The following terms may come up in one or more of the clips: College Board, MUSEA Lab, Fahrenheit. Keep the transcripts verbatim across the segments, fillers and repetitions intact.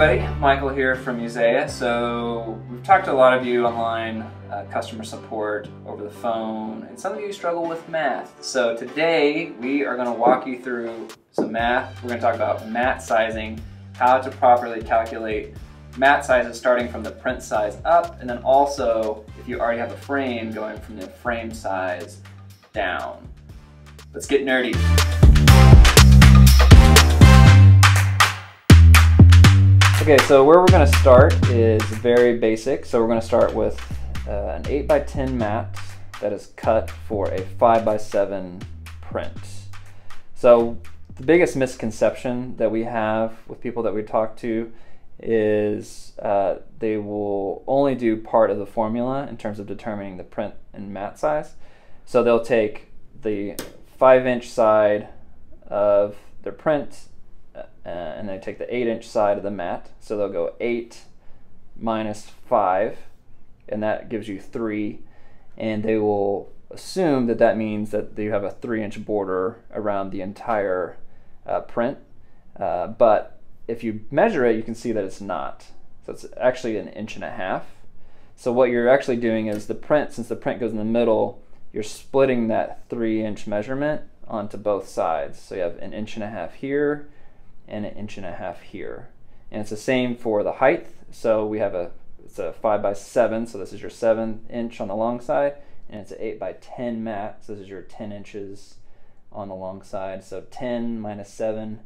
everybody, Michael here from MUSEA. So we've talked to a lot of you online, uh, customer support, over the phone, and some of you struggle with math. So today we are going to walk you through some math. We're going to talk about mat sizing, how to properly calculate mat sizes starting from the print size up, and then also if you already have a frame, going from the frame size down. Let's get nerdy. Okay, so where we're going to start is very basic. So we're going to start with uh, an eight by ten mat that is cut for a five by seven print. So the biggest misconception that we have with people that we talk to is uh, they will only do part of the formula in terms of determining the print and mat size. So they'll take the five inch side of their print, Uh, and they take the eight inch side of the mat. So they'll go eight minus five, and that gives you three. And they will assume that that means that you have a three inch border around the entire uh, print. Uh, but if you measure it, you can see that it's not. So it's actually an inch and a half. So what you're actually doing is the print, since the print goes in the middle, you're splitting that three inch measurement onto both sides. So you have an inch and a half here, and an inch and a half here. And it's the same for the height. So we have a, it's a five by seven, so this is your seven inch on the long side, and it's an eight by ten mat, so this is your ten inches on the long side. So ten minus seven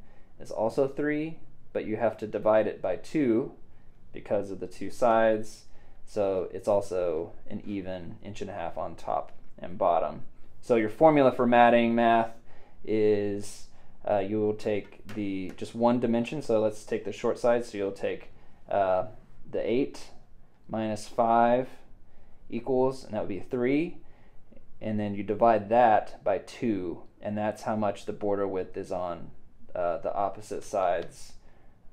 is also three, but you have to divide it by two because of the two sides. So it's also an even inch and a half on top and bottom. So your formula for matting math is Uh, you will take the just one dimension, so let's take the short side. So you'll take uh, the eight minus five equals, and that would be three, and then you divide that by two, and that's how much the border width is on uh, the opposite sides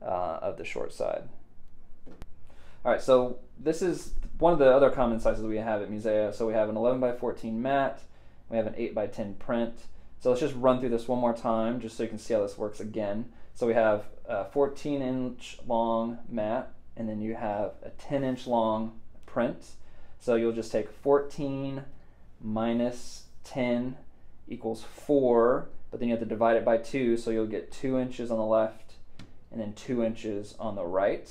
uh, of the short side. All right, so this is one of the other common sizes we have at MUSEA. So we have an eleven by fourteen mat, we have an eight by ten print. So let's just run through this one more time just so you can see how this works again. So we have a fourteen inch long mat, and then you have a ten inch long print. So you'll just take fourteen minus ten equals four, but then you have to divide it by two, so you'll get two inches on the left and then two inches on the right.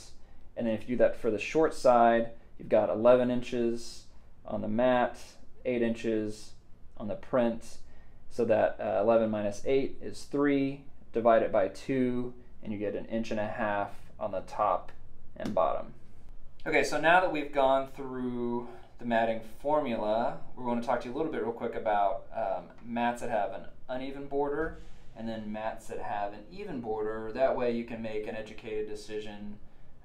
And then if you do that for the short side, you've got eleven inches on the mat, eight inches on the print. So that uh, eleven minus eight is three, divide it by two, and you get an inch and a half on the top and bottom. Okay, so now that we've gone through the matting formula, we're going to talk to you a little bit real quick about um, mats that have an uneven border, and then mats that have an even border. That way you can make an educated decision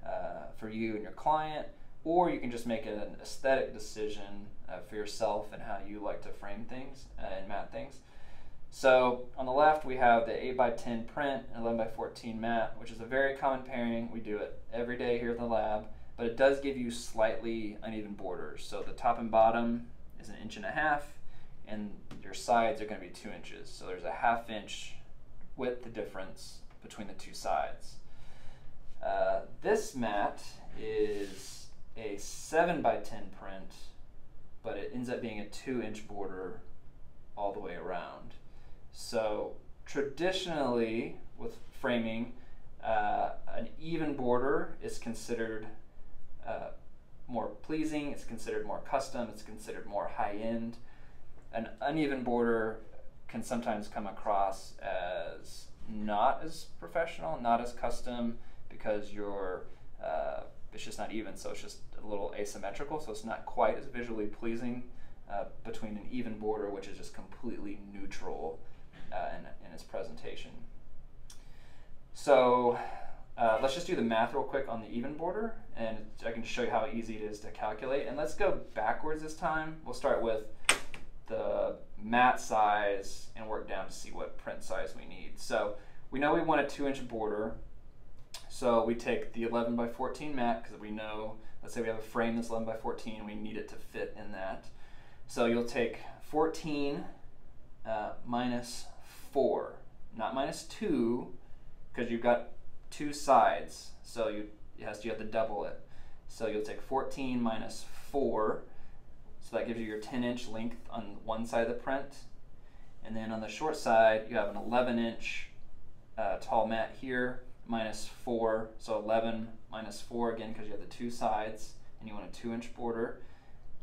uh, for you and your client, or you can just make an aesthetic decision uh, for yourself and how you like to frame things uh, and mat things. So on the left, we have the eight by ten print and eleven by fourteen mat, which is a very common pairing. We do it every day here at the lab, but it does give you slightly uneven borders. So the top and bottom is an inch and a half, and your sides are going to be two inches. So there's a half inch width difference between the two sides. Uh, this mat is a seven by ten print, but it ends up being a two inch border all the way around. So traditionally with framing, uh, an even border is considered uh, more pleasing, it's considered more custom, it's considered more high-end. An uneven border can sometimes come across as not as professional, not as custom, because you're, uh, it's just not even, so it's just a little asymmetrical, so it's not quite as visually pleasing uh, between an even border, which is just completely neutral Uh, in, in his presentation. So uh, let's just do the math real quick on the even border, and I can show you how easy it is to calculate. And let's go backwards this time. We'll start with the mat size and work down to see what print size we need. So we know we want a two inch border. So we take the eleven by fourteen mat, because we know, let's say we have a frame that's eleven by fourteen and we need it to fit in that. So you'll take fourteen uh, minus four, not minus two, because you've got two sides. So you, has to, you have to double it. So you'll take fourteen minus four, so that gives you your ten inch length on one side of the print. And then on the short side, you have an eleven inch uh, tall mat here, minus four, so eleven minus four again, because you have the two sides and you want a two inch border.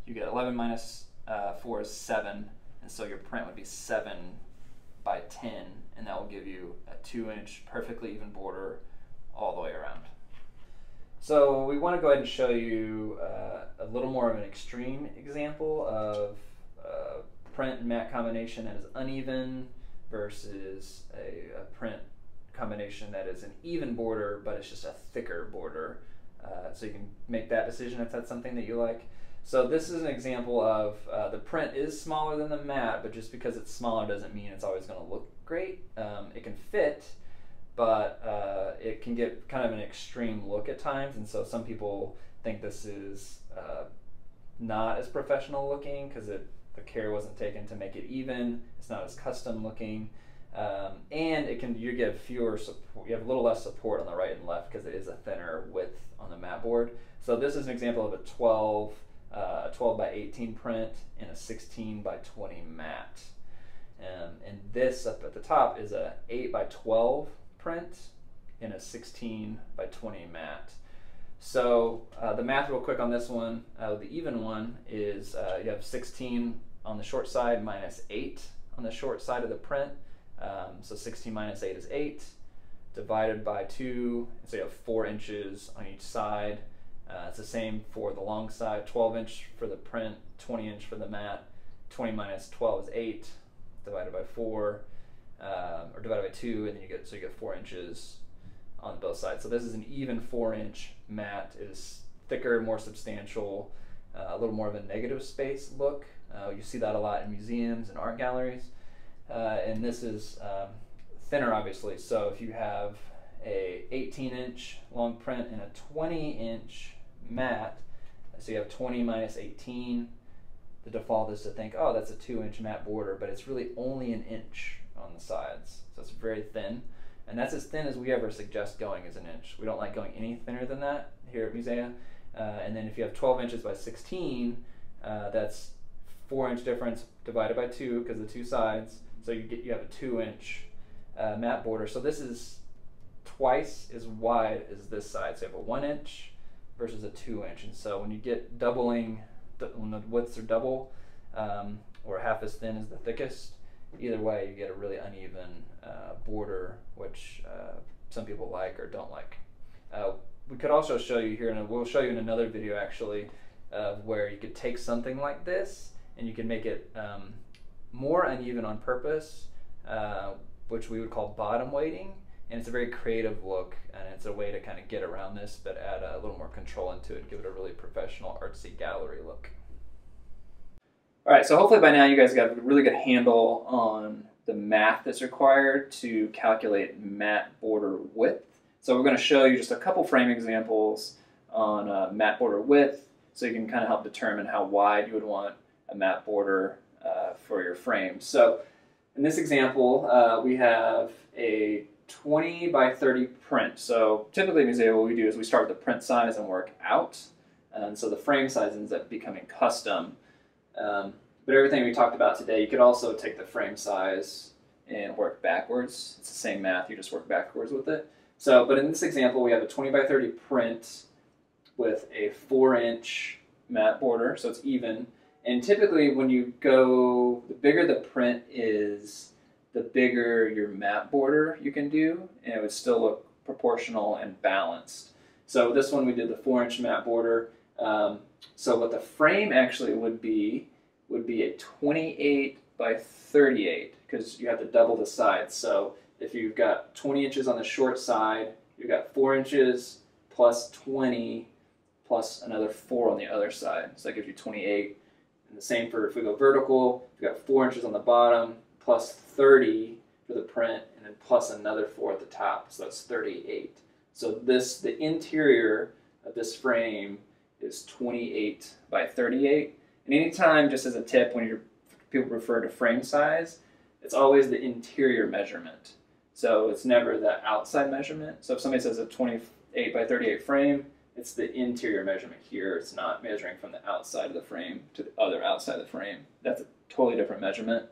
You get eleven minus uh, four is seven, and so your print would be seven by ten, and that will give you a two inch perfectly even border all the way around. So we want to go ahead and show you uh, a little more of an extreme example of uh, print and mat combination that is uneven versus a, a print combination that is an even border, but it's just a thicker border. Uh, so you can make that decision if that's something that you like. So this is an example of uh, the print is smaller than the mat, but just because it's smaller doesn't mean it's always going to look great. Um, it can fit, but uh, it can get kind of an extreme look at times. And so some people think this is uh, not as professional looking because it the care wasn't taken to make it even. It's not as custom looking, um, and it can you get fewer support. You have a little less support on the right and left because it is a thinner width on the mat board. So this is an example of a twelve by eighteen print and a sixteen by twenty mat, um, and this up at the top is a eight by twelve print and a sixteen by twenty mat. So uh, the math real quick on this one, uh, the even one is uh, you have sixteen on the short side minus eight on the short side of the print. Um, so sixteen minus eight is eight, divided by two, so you have four inches on each side. Uh, it's the same for the long side, twelve inch for the print, twenty inch for the mat. twenty minus twelve is eight, divided by four, um, or divided by two, and then you get, so you get four inches on both sides. So this is an even four inch mat. It is thicker, more substantial, uh, a little more of a negative space look. Uh, you see that a lot in museums and art galleries. Uh, and this is um, thinner, obviously. So if you have a eighteen inch long print and a twenty inch mat, so you have twenty minus eighteen, the default is to think, oh, that's a two inch mat border, but it's really only an inch on the sides. So it's very thin. And that's as thin as we ever suggest going, as an inch. We don't like going any thinner than that here at MUSEA. Uh, and then if you have twelve inches by sixteen, uh, that's four inch difference divided by two because the two sides. So you get you have a two inch uh, mat border. So this is twice as wide as this side. So you have a one inch versus a two inch. And so when you get doubling, when the widths are double um, or half as thin as the thickest, either way, you get a really uneven uh, border, which uh, some people like or don't like. Uh, we could also show you here, and we'll show you in another video actually, uh, where you could take something like this and you can make it um, more uneven on purpose, uh, which we would call bottom weighting. And it's a very creative look, and it's a way to kind of get around this, but add a little more control into it, give it a really professional, artsy gallery look. All right, so hopefully by now you guys got a really good handle on the math that's required to calculate mat border width. So we're going to show you just a couple frame examples on uh, mat border width, so you can kind of help determine how wide you would want a mat border uh, for your frame. So in this example, uh, we have a twenty by thirty print. So typically at MUSEA, what we do is we start with the print size and work out, and so the frame size ends up becoming custom. Um, but everything we talked about today, you could also take the frame size and work backwards. It's the same math, you just work backwards with it. So, but in this example, we have a twenty by thirty print with a four inch mat border, so it's even. And typically when you go, the bigger the print is, the bigger your mat border you can do, and it would still look proportional and balanced. So this one we did the four inch mat border. Um, so what the frame actually would be, would be a twenty-eight by thirty-eight, because you have to double the sides. So if you've got twenty inches on the short side, you've got four inches plus twenty plus another four on the other side. So that gives you twenty-eight. And the same for if we go vertical, you've got four inches on the bottom plus thirty for the print, and then plus another four at the top. So that's thirty-eight. So this, the interior of this frame is twenty-eight by thirty-eight. And anytime, just as a tip, when you're, people refer to frame size, it's always the interior measurement. So it's never the outside measurement. So if somebody says a 20, eight by thirty-eight frame, it's the interior measurement here. It's not measuring from the outside of the frame to the other outside of the frame. That's a totally different measurement,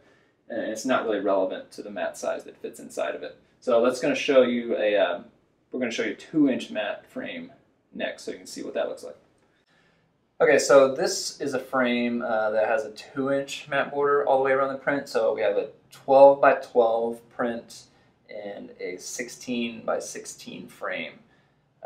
and it's not really relevant to the mat size that fits inside of it. So that's going to show you a, um, we're going to show you a two inch mat frame next, so you can see what that looks like. Okay, so this is a frame uh, that has a two inch mat border all the way around the print. So we have a twelve by twelve print and a sixteen by sixteen frame.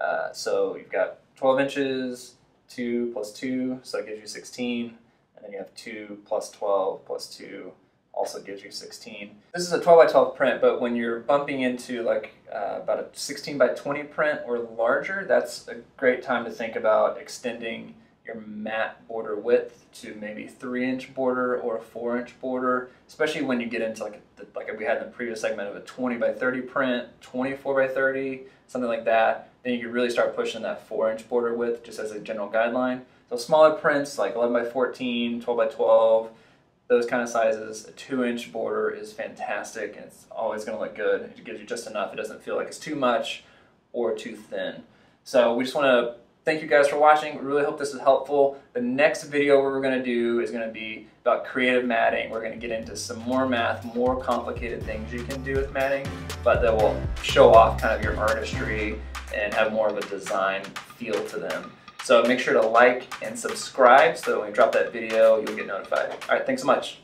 Uh, so you've got twelve inches, two plus two, so it gives you sixteen, and then you have two plus twelve plus two, also gives you sixteen. This is a twelve by twelve print, but when you're bumping into like uh, about a sixteen by twenty print or larger, that's a great time to think about extending your mat border width to maybe three inch border or a four inch border, especially when you get into like a, like we had in the previous segment of a twenty by thirty print, twenty-four by thirty, something like that. Then you can really start pushing that four inch border width just as a general guideline. So smaller prints like eleven by fourteen, twelve by twelve, those kind of sizes, a two inch border is fantastic, and it's always going to look good. It gives you just enough. It doesn't feel like it's too much or too thin. So we just want to thank you guys for watching. We really hope this is helpful. The next video we're going to do is going to be about creative matting. We're going to get into some more math, more complicated things you can do with matting, but that will show off kind of your artistry and have more of a design feel to them. So make sure to like and subscribe so that when we drop that video, you'll get notified. All right, thanks so much.